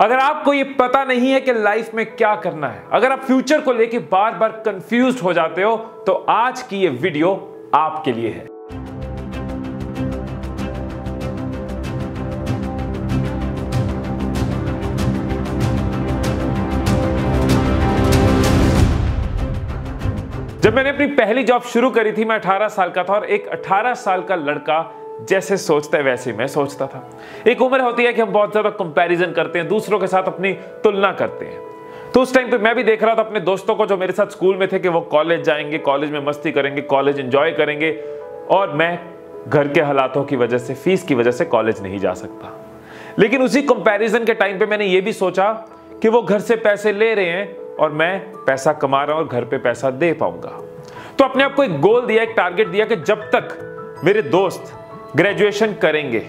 अगर आपको ये पता नहीं है कि लाइफ में क्या करना है, अगर आप फ्यूचर को लेके बार बार कंफ्यूज हो जाते हो, तो आज की ये वीडियो आपके लिए है। जब मैंने अपनी पहली जॉब शुरू करी थी मैं 18 साल का था और एक 18 साल का लड़का जैसे सोचता है वैसे मैं सोचता था। एक उम्र होती है कि हम बहुत ज़्यादा कंपैरिजन करते हैं, दूसरों के साथ अपनी तुलना करते हैं। तो उस टाइम पे मैं भी देख रहा था अपने दोस्तों को जो मेरे साथ स्कूल में थे कि वो कॉलेज जाएंगे, कॉलेज में मस्ती करेंगे, कॉलेज एंजॉय करेंगे, और मैं घर के हालातों की वजह से, फीस की वजह से कॉलेज नहीं जा सकता। लेकिन उसी कंपैरिजन के टाइम पे मैंने ये भी सोचा कि वो घर से पैसे ले रहे हैं और मैं पैसा कमा रहा हूँ और घर पे पैसा दे पाऊंगा। तो अपने आप को एक गोल दिया, एक टारगेट दिया कि जब तक मेरे दोस्त ग्रेजुएशन करेंगे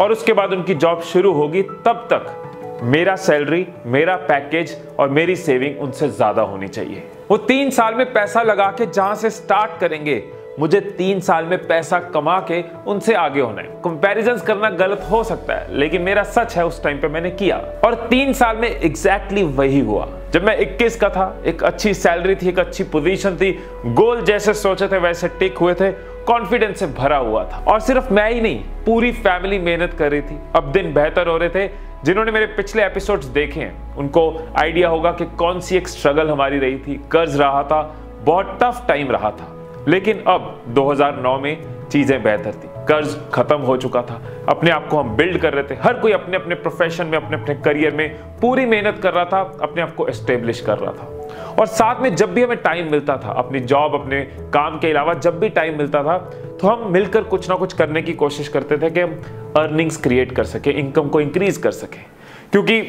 और उसके बाद उनकी जॉब शुरू होगी, तब तक मेरा सैलरी, मेरा पैकेज और मेरी सेविंग उनसे ज़्यादा होनी चाहिए। वो 3 साल में पैसा लगा के जहाँ से स्टार्ट करेंगे, मुझे 3 साल में पैसा कमा के उनसे आगे होना है। कंपैरिजन्स करना गलत हो सकता है, लेकिन मेरा सच है उस टाइम पे मैंने किया और 3 साल में एग्जैक्टली वही हुआ। जब मैं 21 का था, एक अच्छी सैलरी थी, एक अच्छी पोजीशन थी, गोल जैसे सोचे थे वैसे टिक हुए थे, कॉन्फिडेंस से भरा हुआ था। और सिर्फ मैं ही नहीं, पूरी फैमिली मेहनत कर रही थी। अब दिन बेहतर हो रहे थे। जिन्होंने मेरे पिछले एपिसोड्स देखे हैं उनको आइडिया होगा कि कौन सी एक स्ट्रगल हमारी रही थी। कर्ज रहा था, बहुत टफ टाइम रहा था, लेकिन अब 2009 में चीजें बेहतर थी। कर्ज खत्म हो चुका था, अपने आप को हम बिल्ड कर रहे थे, हर कोई अपने अपने प्रोफेशन में, अपने अपने करियर में पूरी मेहनत कर रहा था, अपने आप को एस्टेब्लिश कर रहा था। और साथ में जब भी हमें टाइम मिलता था, अपनी जॉब, अपने काम के अलावा जब भी टाइम मिलता था, तो हम मिलकर कुछ ना कुछ करने की कोशिश करते थे कि हम अर्निंग्स क्रिएट कर सकें, इनकम को इंक्रीज कर सकें। क्योंकि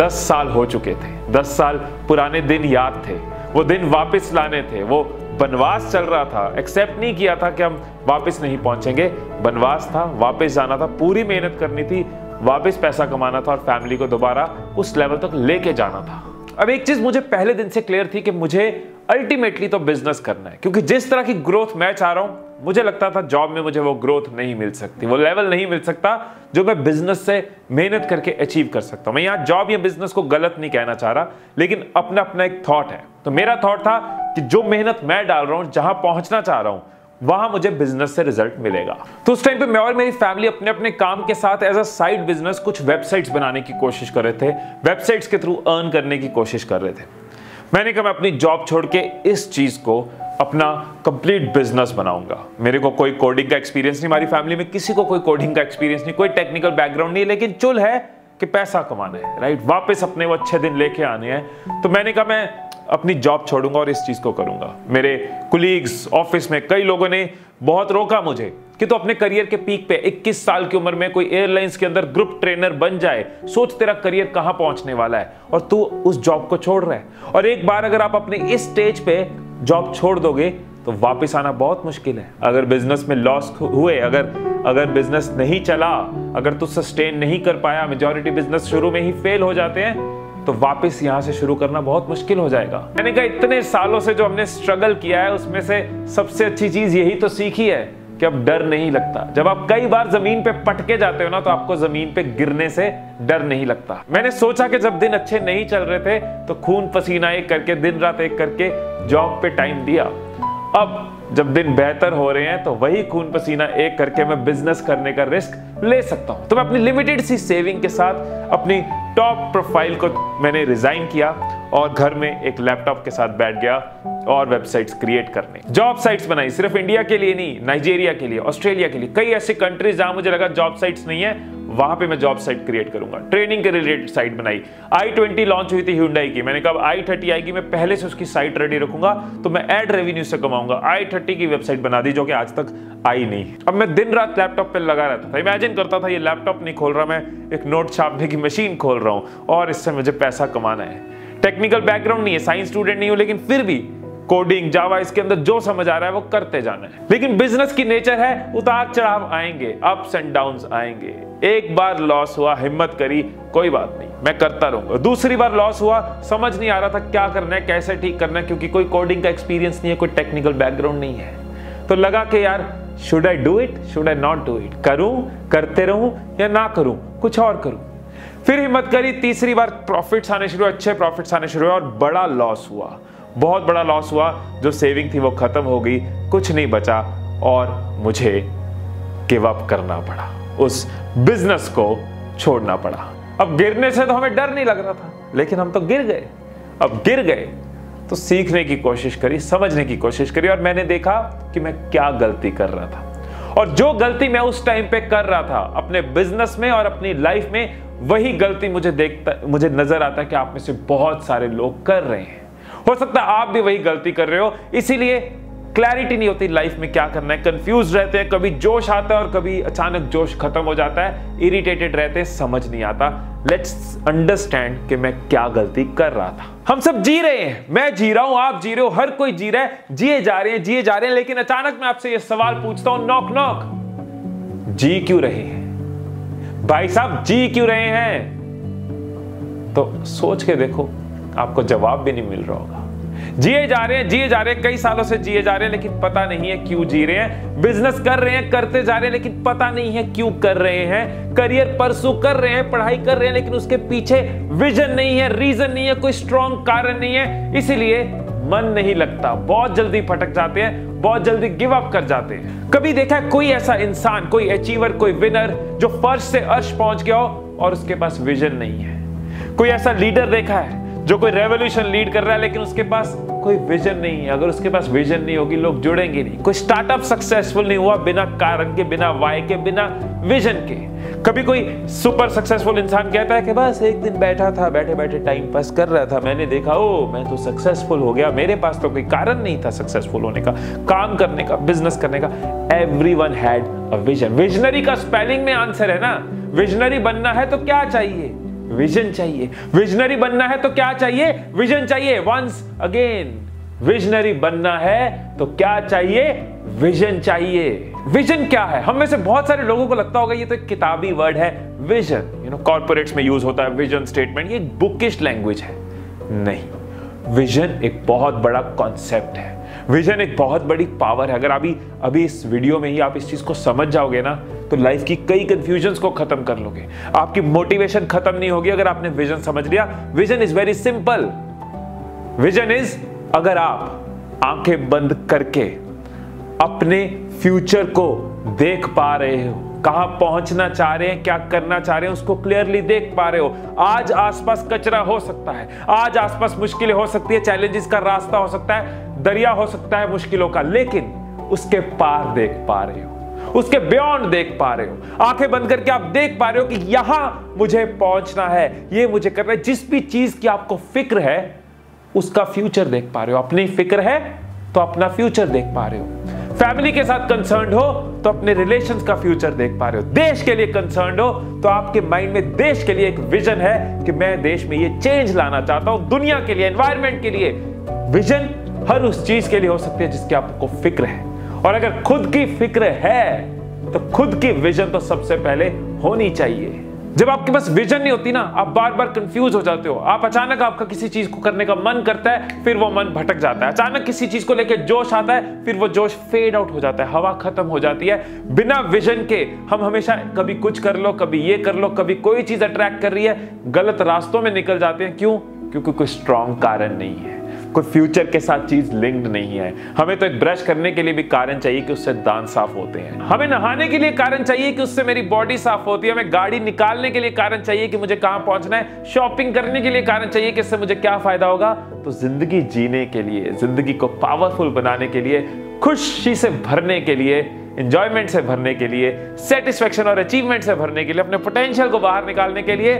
10 साल हो चुके थे, 10 साल पुराने दिन याद थे, वो दिन वापस लाने थे। वो बनवास चल रहा था, एक्सेप्ट नहीं किया था कि हम वापस नहीं पहुंचेंगे। बनवास था, वापस जाना था, पूरी मेहनत करनी थी, वापस पैसा कमाना था और फैमिली को दोबारा उस लेवल तक लेके जाना था। अब एक चीज मुझे पहले दिन से क्लियर थी कि मुझे अल्टीमेटली तो बिजनेस करना है, क्योंकि जिस तरह की ग्रोथ मैं चाह रहा हूं, मुझे लगता था जॉब में मुझे वो ग्रोथ नहीं मिल सकती, वो लेवल नहीं मिल सकता जो मैं बिजनेस से मेहनत करके अचीव कर सकता हूं। मैं यहाँ जॉब या बिजनेस को गलत नहीं कहना चाह रहा, लेकिन अपना अपना एक थॉट है। तो मेरा थॉट था कि जो मेहनत मैं डाल रहा हूँ, जहां पहुंचना चाह रहा हूँ, वहां मुझे बिजनेस से रिजल्ट मिलेगा। तो उस टाइम पे मैं और मेरी फैमिली अपने अपने काम के साथ एज अ साइड बिजनेस कुछ वेबसाइट्स बनाने की कोशिश कर रहे थे, वेबसाइट्स के थ्रू अर्न करने की कोशिश कर रहे थे। मैंने कहा मैं अपनी जॉब छोड़ के इस चीज को अपना कंप्लीट बिजनेस बनाऊंगा। मेरे को कोई कोडिंग का एक्सपीरियंस नहीं, हमारी फैमिली में किसी को कोई कोडिंग का एक्सपीरियंस नहीं, कोई टेक्निकल बैकग्राउंड नहीं, लेकिन चुल है कि पैसा कमाना है, राइट, वापस अपने वो अच्छे दिन लेके आने हैं। तो मैंने कहा मैं अपनी जॉब छोड़ूंगा और इस चीज़ को करूंगा। मेरे कुलीग्स, ऑफिस में कई लोगों ने बहुत रोका मुझे कि तो अपने करियर के पीक पे 21 साल की उम्र में कोई एयरलाइंस के अंदर ग्रुप ट्रेनर बन जाए, सोच तेरा करियर कहाँ पहुंचने वाला है और तू उस जॉब को छोड़ रहा है। और एक बार अगर आप अपने इस स्टेज पे जॉब छोड़ दोगे तो वापस आना बहुत मुश्किल है। अगर बिजनेस में लॉस हुए, अगर बिजनेस नहीं चला, अगर तू सस्टेन नहीं कर पाया, मेजॉरिटी बिजनेस शुरू में ही फेल हो जाते हैं, तो वापस यहाँ से शुरू करना बहुत मुश्किल हो जाएगा। मैंने कहा इतने सालों से जो हमने स्ट्रगल किया है, उसमें से सबसे अच्छी चीज यही तो सीखी है कि अब डर नहीं लगता। जब आप कई बार जमीन पे पटके जाते हो ना, तो आपको जमीन पे गिरने से डर नहीं लगता। मैंने सोचा कि जब दिन अच्छे नहीं चल रहे थे, तो खून पसीना एक करके, दिन रात एक करके जॉब पे टाइम दिया। अब जब दिन बेहतर हो रहे हैं, तो वही खून पसीना एक करके मैं बिजनेस करने का रिस्क ले सकता हूं। तो मैं अपनी लिमिटेड सी सेविंग के साथ अपनी टॉप प्रोफाइल को मैंने रिजाइन किया और घर में एक लैपटॉप के साथ बैठ गया और वेबसाइट्स क्रिएट करने, जॉब साइट्स बनाई। सिर्फ इंडिया के लिए नहीं, नाइजीरिया के लिए, ऑस्ट्रेलिया के लिए, कई ऐसी कंट्रीज जहां मुझे लगा जॉब साइट्स नहीं है, वहां पे मैं जॉब साइट क्रिएट करूंगा। ट्रेनिंग के रिलेटेड साइट बनाई। i20 लॉन्च हुई थी Hyundai की, मैंने कहा i30 आएगी, मैं पहले से उसकी साइट रेडी रखूंगा तो मैं एड रेवेन्यू से कमाऊंगा। i30 की वेबसाइट बना दी जो कि आज तक आई नहीं। अब मैं दिन रात लैपटॉप पे लगा रहता था, इमेजिन करता था ये लैपटॉप नहीं खोल रहा, मैं एक नोट छापने की मशीन खोल रहा हूँ और इससे मुझे पैसा कमाना है। टेक्निकल बैकग्राउंड नहीं है, साइंस स्टूडेंट नहीं हूँ, लेकिन फिर भी कोडिंग, जावा, इसके अंदर जो समझ आ रहा है वो करते जाना है। लेकिन बिजनेस की नेचर है, उतार चढ़ाव आएंगे, अप्स एंड डाउन्स आएंगे। एक बार लॉस हुआ, हिम्मत करी, कोई बात नहीं, मैं करता रहूंगा। दूसरी बार लॉस हुआ, समझ नहीं आ रहा था क्या करना है, कैसे ठीक करना है, क्योंकि कोई कोडिंग का एक्सपीरियंस नहीं है, कोई टेक्निकल बैकग्राउंड नहीं है। तो लगा कि यार should I do it, should I not do it, करूं, करते रहूं या ना करूं, कुछ और करूं। फिर हिम्मत करी, तीसरी बार प्रॉफिट्स आने शुरू, अच्छे प्रॉफिट्स आने शुरू हुए और बड़ा लॉस हुआ, बहुत बड़ा लॉस हुआ। जो सेविंग थी वो खत्म हो गई, कुछ नहीं बचा और मुझे गिव अप करना पड़ा, उस बिजनेस को छोड़ना पड़ा। अब गिरने से तो हमें डर नहीं लग रहा था, लेकिन हम तो गिर गए। अब गिर गए तो सीखने की कोशिश करी, समझने की कोशिश करी और मैंने देखा कि मैं क्या गलती कर रहा था, और जो गलती मैं उस टाइम पे कर रहा था अपने बिजनेस में और अपनी लाइफ में, वही गलती मुझे नजर आता है कि आप में से बहुत सारे लोग कर रहे हैं। हो सकता है आप भी वही गलती कर रहे हो, इसीलिए क्लैरिटी नहीं होती लाइफ में क्या करना है, कंफ्यूज रहते हैं, कभी जोश आता है और कभी अचानक जोश खत्म हो जाता है, इरिटेटेड रहते हैं, समझ नहीं आता। लेट्स अंडरस्टैंड कि मैं क्या गलती कर रहा था। हम सब जी रहे हैं, मैं जी रहा हूं, आप जी रहे हो, हर कोई जी रहा है, जिए जा रहे हैं। लेकिन अचानक मैं आपसे ये सवाल पूछता हूं, नॉक नॉक, जी क्यों रहे हैं भाई साहब, जी क्यों रहे हैं? तो सोच के देखो, आपको जवाब भी नहीं मिल रहा होगा। जिए जा रहे हैं, कई सालों से जिए जा रहे हैं, लेकिन पता नहीं है क्यों जी रहे हैं। बिजनेस कर रहे हैं, करते जा रहे हैं, लेकिन पता नहीं है क्यों कर रहे हैं। करियर परसू कर रहे हैं, पढ़ाई कर रहे हैं, लेकिन उसके पीछे विजन नहीं है, रीजन नहीं है, कोई स्ट्रॉन्ग कारण नहीं है, इसीलिए मन नहीं लगता, बहुत जल्दी फटक जाते हैं, बहुत जल्दी गिव अप कर जाते हैं। कभी देखा है कोई ऐसा इंसान, कोई अचीवर, कोई विनर जो फर्श से अर्श पहुंच गया हो और उसके पास विजन नहीं है? कोई ऐसा लीडर देखा है जो कोई रेवोल्यूशन लीड कर रहा है लेकिन उसके पास कोई विजन नहीं है? अगर उसके पास विजन नहीं होगी, लोग जुड़ेंगे नहीं। कोई स्टार्टअप सक्सेसफुल नहीं हुआ बिना कारण के, बिना वाय के, बिना विजन के। कभी कोई सुपर सक्सेसफुल इंसान कहता है कि बस एक दिन बैठा था, बैठे बैठे टाइम पास कर रहा था, मैंने देखा ओ मैं तो सक्सेसफुल हो गया, मेरे पास तो कोई कारण नहीं था सक्सेसफुल होने का, काम करने का, बिजनेस करने का। Everyone had a vision. Visionary का स्पेलिंग में आंसर है ना, विजनरी बनना है तो क्या चाहिए? विजन चाहिए। विजनरी बनना है तो क्या चाहिए? विजन चाहिए। वंस अगेन, विजनरी बनना है तो क्या चाहिए? विजन चाहिए। विजन क्या है? हम में से बहुत सारे लोगों को लगता होगा ये तो एक किताबी वर्ड है, विजन, यू नो, कॉर्पोरेट्स में यूज होता है विजन स्टेटमेंट, ये एक बुकिश लैंग्वेज है। नहीं, विजन एक बहुत बड़ा कॉन्सेप्ट है, विजन एक बहुत बड़ी पावर है। अगर अभी इस वीडियो में ही आप इस चीज को समझ जाओगे ना, तो लाइफ की कई कंफ्यूजन्स को खत्म कर लोगे, आपकी मोटिवेशन खत्म नहीं होगी अगर आपने विजन समझ लिया। Vision is very simple. Vision is, अगर आप आंखें बंद करके अपने फ्यूचर को देख पा रहे हो, कहां पहुंचना चाह रहे हैं, क्या करना चाह रहे हैं, उसको क्लियरली देख पा रहे हो। आज आसपास कचरा हो सकता है, आज आसपास मुश्किलें हो सकती है, चैलेंजेस का रास्ता हो सकता है, दरिया हो सकता है मुश्किलों का, लेकिन उसके पार देख पा रहे हो, उसके बियॉन्ड देख पा रहे हो। आंखें बंद करके आप देख पा रहे हो कि यहां मुझे पहुंचना है, ये मुझे करना है। जिस भी चीज की आपको फिक्र है उसका फ्यूचर देख पा रहे हो, अपनी फिक्र है तो अपना फ्यूचर देख पा रहे हो। फैमिली के साथ कंसर्न्ड हो तो अपने रिलेशंस का फ्यूचर देख पा रहे हो। देश के लिए कंसर्न्ड हो तो आपके माइंड में देश के लिए एक विजन है कि मैं देश में ये चेंज लाना चाहता हूं, दुनिया के लिए, एनवायरनमेंट के लिए। विजन हर उस चीज के लिए हो सकती है जिसकी आपको फिक्र है, और अगर खुद की फिक्र है तो खुद की विजन तो सबसे पहले होनी चाहिए। जब आपके पास विजन नहीं होती ना, आप बार बार कंफ्यूज हो जाते हो। आप अचानक, आपका किसी चीज को करने का मन करता है, फिर वो मन भटक जाता है। अचानक किसी चीज को लेकर जोश आता है, फिर वो जोश फेड आउट हो जाता है, हवा खत्म हो जाती है। बिना विजन के हम हमेशा कभी कुछ कर लो, कभी ये कर लो, कभी कोई चीज अट्रैक्ट कर रही है, गलत रास्तों में निकल जाते हैं। क्यों? क्योंकि कोई स्ट्रॉन्ग कारण नहीं है, कोई फ्यूचर के साथ चीज लिंक्ड नहीं है। हमें तो एक ब्रश करने के लिए भी कारण चाहिए कि उससे दांत साफ होते हैं, हमें नहाने के लिए कारण चाहिए कि उससे मेरी बॉडी साफ होती है, हमें गाड़ी निकालने के लिए कारण चाहिए कि मुझे कहां पहुंचना है, शॉपिंग करने के लिए कारण चाहिए कि इससे मुझे क्या फायदा होगा। तो जिंदगी जीने के लिए, जिंदगी को पावरफुल बनाने के लिए, खुशी से भरने के लिए, एंजॉयमेंट से भरने के लिए, सेटिस्फेक्शन और अचीवमेंट से भरने के लिए, अपने पोटेंशियल को बाहर निकालने के लिए,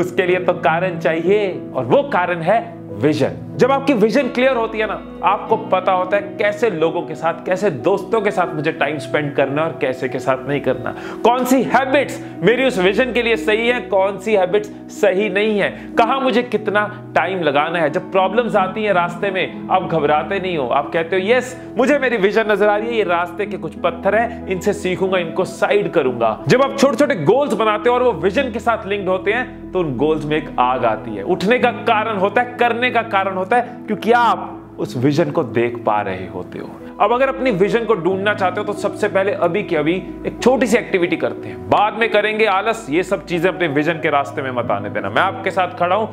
उसके लिए तो कारण चाहिए, और वो कारण है विजन। जब आपकी विजन क्लियर होती है ना, आपको पता होता है कैसे लोगों के साथ, कैसे दोस्तों के साथ मुझे टाइम स्पेंड करना है और कैसे के साथ नहीं करना, कौन सी हैबिट्स मेरी उस विजन के लिए सही है, कौन सी हैबिट्स सही नहीं है, कहां मुझे कितना टाइम लगाना है। जब प्रॉब्लम्स आती हैं रास्ते में, आप घबराते नहीं हो, आप कहते हो यस मुझे मेरी विजन नजर आ रही है, ये रास्ते के कुछ पत्थर है, इनसे सीखूंगा, इनको साइड करूंगा। जब आप छोटे छोटे गोल्स बनाते हो और वो विजन के साथ लिंक्ड होते हैं, तो उन गोल्स में एक आग आती है, उठने का कारण होता है, करने का कारण होता है, क्योंकि आप उस विजन को देख पा रहे होते हो। अब अगर अपनी विजन को ढूंढना चाहते हो तो सबसे पहले अभी के अभी एक छोटी सी एक्टिविटी करते हैं, बाद में करेंगे आलस। ये सब चीजें अपने विजन के रास्ते में मत आने देना। मैं आपके साथ खड़ा हूं,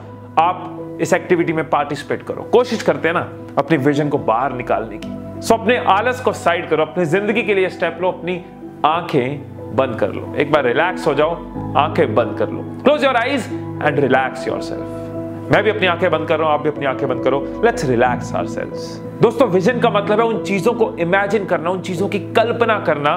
आप इस एक्टिविटी में पार्टिसिपेट करो। कोशिश करते हैं ना अपने विजन को बाहर निकालने की। सो अपने आलस को साइड करो, अपनी जिंदगी के लिए स्टेप लो, अपनी आंखें बंद कर लो। एक बार रिलैक्स हो जाओ, आंखें बंद कर लो। Close your eyes and relax yourself. मैं भी अपनी आंखें बंद कर रहा हूं, आप भी अपनी आंखें बंद करो। Let's relax ourselves. दोस्तों, विजन का मतलब है उन चीजों को इमेजिन करना, उन चीजों की कल्पना करना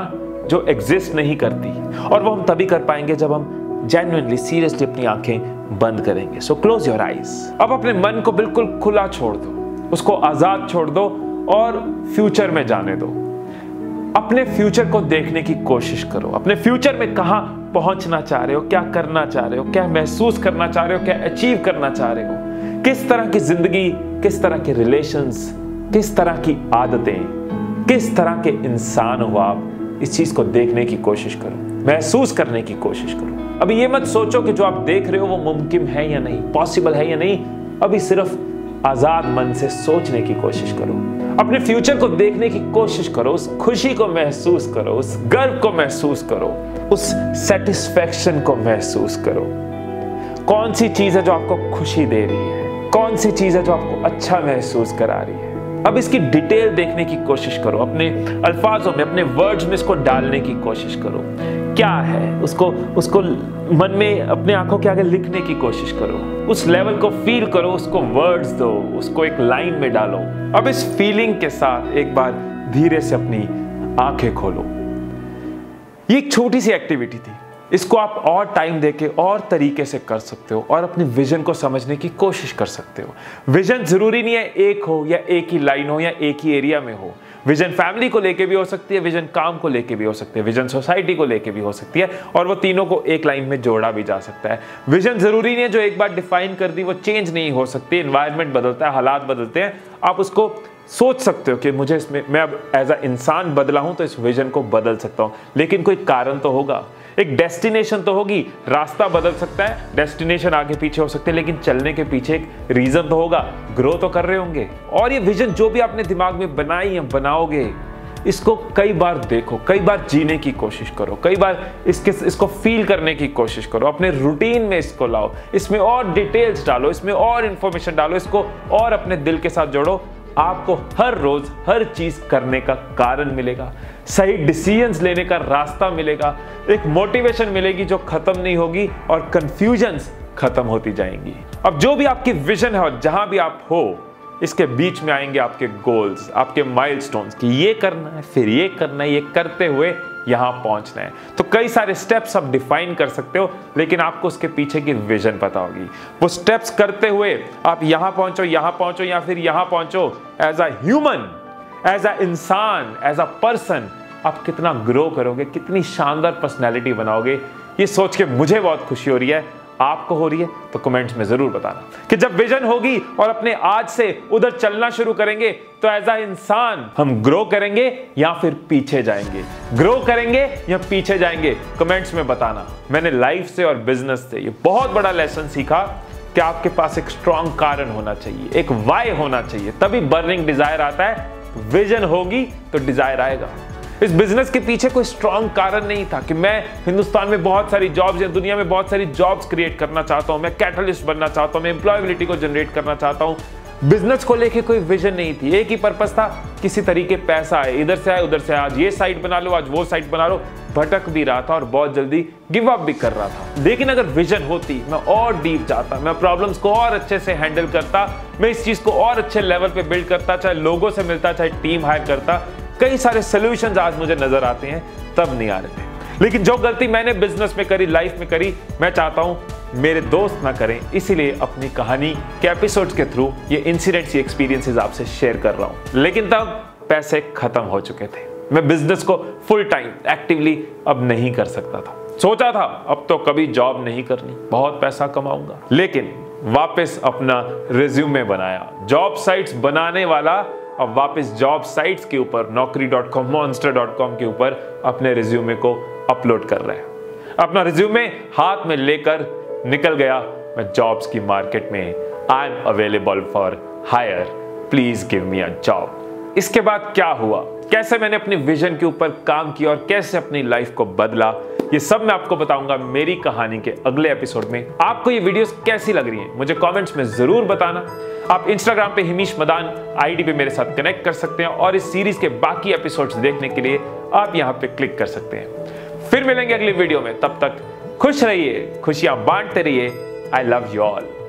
जो एग्जिस्ट नहीं करती, और वो हम तभी कर पाएंगे जब हम जेन्युइनली सीरियसली अपनी आंखें बंद करेंगे। So close your eyes. अब अपने मन को बिल्कुल खुला छोड़ दो, उसको आजाद छोड़ दो और फ्यूचर में जाने दो। अपने फ्यूचर को देखने की कोशिश करो। अपने फ्यूचर में कहाँ पहुंचना चाह रहे हो, क्या करना चाह रहे हो, क्या महसूस करना चाह रहे हो, क्या अचीव करना चाह रहे हो, किस तरह की जिंदगी, किस तरह के रिलेशंस, किस तरह की आदतें, किस तरह के इंसान हो आप। इस चीज को देखने की कोशिश करो, महसूस करने की कोशिश करो। अभी ये मत सोचो कि जो आप देख रहे हो वो मुमकिन है या नहीं, पॉसिबल है या नहीं। अभी सिर्फ आजाद मन से सोचने की कोशिश करो, अपने फ्यूचर को देखने की कोशिश करो, उस खुशी को महसूस करो, उस गर्व को महसूस करो, उस सेटिस्फेक्शन को महसूस करो। कौन सी चीज है जो आपको खुशी दे रही है, कौन सी चीज है जो आपको अच्छा महसूस करा रही है। अब इसकी डिटेल देखने की कोशिश करो, अपने अल्फाजों में, अपने वर्ड्स में इसको डालने की कोशिश करो। क्या है उसको मन में अपने आंखों के आगे लिखने की कोशिश करो। उस लेवल को फील करो, उसको वर्ड्स दो, उसको एक लाइन में डालो। अब इस फीलिंग के साथ एक बार धीरे से अपनी आंखें खोलो। ये एक छोटी सी एक्टिविटी थी, इसको आप और टाइम देके और तरीके से कर सकते हो और अपने विजन को समझने की कोशिश कर सकते हो। विजन जरूरी नहीं है एक हो या एक ही लाइन हो या एक ही एरिया में हो। विजन फैमिली को लेके भी हो सकती है, विजन काम को लेके भी हो सकती है, विजन सोसाइटी को लेके भी हो सकती है, और वो तीनों को एक लाइन में जोड़ा भी जा सकता है। विजन जरूरी नहीं है जो एक बार डिफाइन कर दी वो चेंज नहीं हो सकती। एनवायरनमेंट बदलता है, हालात बदलते हैं, आप उसको सोच सकते हो कि मुझे इसमें मैं अब एज अ इंसान बदला हूं तो इस विजन को बदल सकता हूँ, लेकिन कोई कारण तो होगा, एक डेस्टिनेशन तो होगी। रास्ता बदल सकता है, डेस्टिनेशन आगे पीछे हो सकते हैं, लेकिन चलने के पीछे एक रीजन तो होगा, ग्रो तो कर रहे होंगे। और ये विजन जो भी आपने दिमाग में बनाई या बनाओगे, इसको कई बार देखो, कई बार जीने की कोशिश करो, कई बार इसको फील करने की कोशिश करो। अपने रूटीन में इसको लाओ, इसमें और डिटेल्स डालो, इसमें और इंफॉर्मेशन डालो, इसको और अपने दिल के साथ जोड़ो। आपको हर रोज हर चीज करने का कारण मिलेगा, सही डिसीजंस लेने का रास्ता मिलेगा, एक मोटिवेशन मिलेगी जो खत्म नहीं होगी और कंफ्यूजन्स खत्म होती जाएंगी। अब जो भी आपकी विजन है और जहां भी आप हो, इसके बीच में आएंगे आपके गोल्स, आपके माइलस्टोन्स कि ये करना है, फिर ये करना है, ये करते हुए यहाँ पहुंचना है। तो कई सारे स्टेप्स आप डिफाइन कर सकते हो, लेकिन आपको उसके पीछे की विजन पता होगी। वो स्टेप्स करते हुए आप यहाँ पहुंचो, यहाँ पहुंचो, या फिर यहाँ पहुंचो। As a human, as a इंसान, एज अ पर्सन आप कितना ग्रो करोगे, कितनी शानदार पर्सनैलिटी बनाओगे, ये सोच के मुझे बहुत खुशी हो रही है। आपको हो रही है तो कमेंट्स में जरूर बताना कि जब विजन होगी और अपने आज से उधर चलना शुरू करेंगे तो एज अ इंसान हम ग्रो करेंगे या फिर पीछे जाएंगे, ग्रो करेंगे या पीछे जाएंगे, कमेंट्स में बताना। मैंने लाइफ से और बिजनेस से ये बहुत बड़ा लेसन सीखा कि आपके पास एक स्ट्रॉन्ग कारण होना चाहिए, एक वाई होना चाहिए, तभी बर्निंग डिजायर आता है। विजन होगी तो डिजायर आएगा। इस बिजनेस के पीछे कोई स्ट्रॉन्ग कारण नहीं था कि मैं हिंदुस्तान में बहुत सारी जॉब्स या दुनिया में बहुत सारी जॉब्स क्रिएट करना चाहता हूं, मैं कैटलिस्ट बनना चाहता हूं, मैं एम्प्लॉयबिलिटी को जनरेट करना चाहता हूं। बिजनेस को लेके कोई विजन नहीं थी, एक ही पर्पस था किसी तरीके पैसा आए, इधर से आए उधर से आए, आज ये साइट बना लो, आज वो साइट बना लो। भटक भी रहा था और बहुत जल्दी गिव अप भी कर रहा था। लेकिन अगर विजन होती, मैं और डीप जाता, मैं प्रॉब्लम्स को और अच्छे से हैंडल करता, मैं इस चीज को और अच्छे लेवल पे बिल्ड करता, चाहे लोगों से मिलता, चाहे टीम हायर करता, कई सारे सॉल्यूशंस आज मुझे नजर आते हैं, तब नहीं आ रहे थे। लेकिन जो गलती मैंने बिजनेस में करी, लाइफ में करी, मैं चाहता हूं मेरे दोस्त ना करें। इसीलिए अपनी कहानी के एपिसोड्स के थ्रू ये इंसिडेंट्स, ये एक्सपीरियंसेस आपसे शेयर कर रहा हूं। लेकिन तब पैसे खत्म हो चुके थे, मैं बिजनेस को फुल टाइम एक्टिवली अब नहीं कर सकता था। सोचा था अब तो कभी जॉब नहीं करनी, बहुत पैसा कमाऊंगा, लेकिन वापस अपना रिज्यूमे बनाया, जॉब साइट्स बनाने वाला। अब वापस जॉब साइट्स के ऊपर, naukri.com, monster.com के ऊपर अपने रिज्यूमे को अपलोड कर रहे हैं। अपना रिज्यूमे हाथ में लेकर निकल गया मैं जॉब्स की मार्केट में। I am available for hire, please give me a job. इसके बाद क्या हुआ, कैसे मैंने अपने विजन के ऊपर काम किया और कैसे अपनी लाइफ को बदला, ये सब मैं आपको बताऊंगा मेरी कहानी के अगले एपिसोड में। आपको ये वीडियोस कैसी लग रही हैं मुझे कमेंट्स में जरूर बताना। आप इंस्टाग्राम पे हिम ईश मदान आईडी पे मेरे साथ कनेक्ट कर सकते हैं और इस सीरीज के बाकी एपिसोड्स देखने के लिए आप यहाँ पे क्लिक कर सकते हैं। फिर मिलेंगे अगली वीडियो में, तब तक खुश रहिए, खुशियां बांटते रहिए। I love you all.